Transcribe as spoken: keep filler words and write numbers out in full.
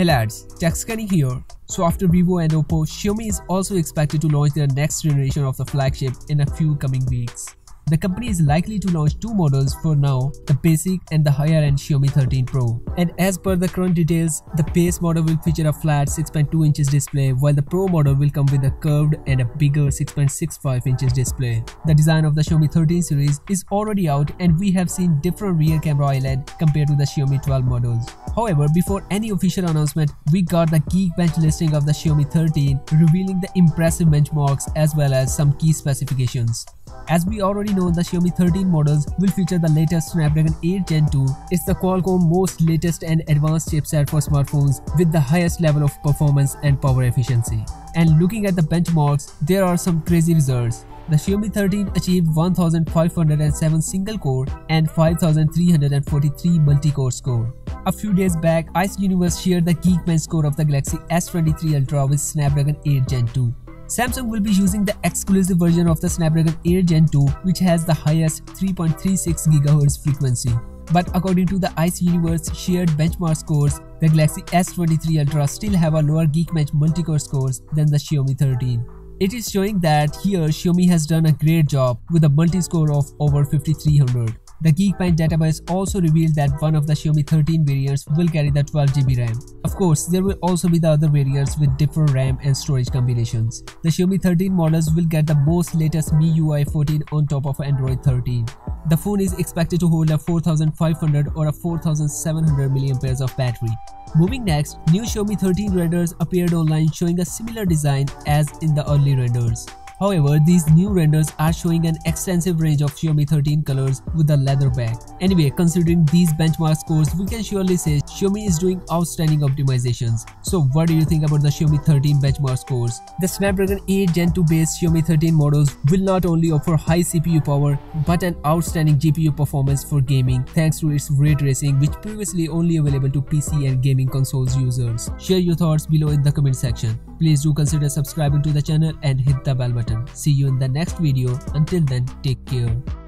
Hey lads, TechScanning here. So after Vivo and Oppo, Xiaomi is also expected to launch their next generation of the flagship in a few coming weeks. The company is likely to launch two models for now, the basic and the higher-end Xiaomi thirteen Pro. And as per the current details, the base model will feature a flat six point two inches display, while the Pro model will come with a curved and a bigger six point six five inches display. The design of the Xiaomi thirteen series is already out and we have seen different rear camera I L E D compared to the Xiaomi twelve models. However, before any official announcement, we got the Geekbench listing of the Xiaomi thirteen, revealing the impressive benchmarks as well as some key specifications. As we already know, the Xiaomi thirteen models will feature the latest Snapdragon eight gen two. It's the Qualcomm most latest and advanced chipset for smartphones with the highest level of performance and power efficiency. And looking at the benchmarks, there are some crazy results. The Xiaomi thirteen achieved one thousand five hundred seven single-core and five thousand three hundred forty-three multi-core score. A few days back, Ice Universe shared the Geekbench score of the Galaxy S twenty-three Ultra with Snapdragon eight gen two. Samsung will be using the exclusive version of the Snapdragon eight gen two, which has the highest three point three six gigahertz frequency. But according to the Ice Universe shared benchmark scores, the Galaxy S twenty-three Ultra still have a lower Geekbench multi-core scores than the Xiaomi thirteen. It is showing that here Xiaomi has done a great job with a multi-score of over fifty-three hundred. The Geekbench database also revealed that one of the Xiaomi thirteen variants will carry the twelve gigabyte RAM. Of course, there will also be the other variants with different RAM and storage combinations. The Xiaomi thirteen models will get the most latest M I U I fourteen on top of Android thirteen. The phone is expected to hold a four thousand five hundred or a four thousand seven hundred milliamp hours of battery. Moving next, new Xiaomi thirteen renders appeared online showing a similar design as in the early renders. However, these new renders are showing an extensive range of Xiaomi thirteen colors with a leather back. Anyway, considering these benchmark scores, we can surely say Xiaomi is doing outstanding optimizations. So what do you think about the Xiaomi thirteen benchmark scores? The Snapdragon eight gen two based Xiaomi thirteen models will not only offer high C P U power but an outstanding G P U performance for gaming thanks to its ray tracing, which previously only available to P C and gaming consoles users. Share your thoughts below in the comment section. Please do consider subscribing to the channel and hit the bell button. See you in the next video. Until then, take care.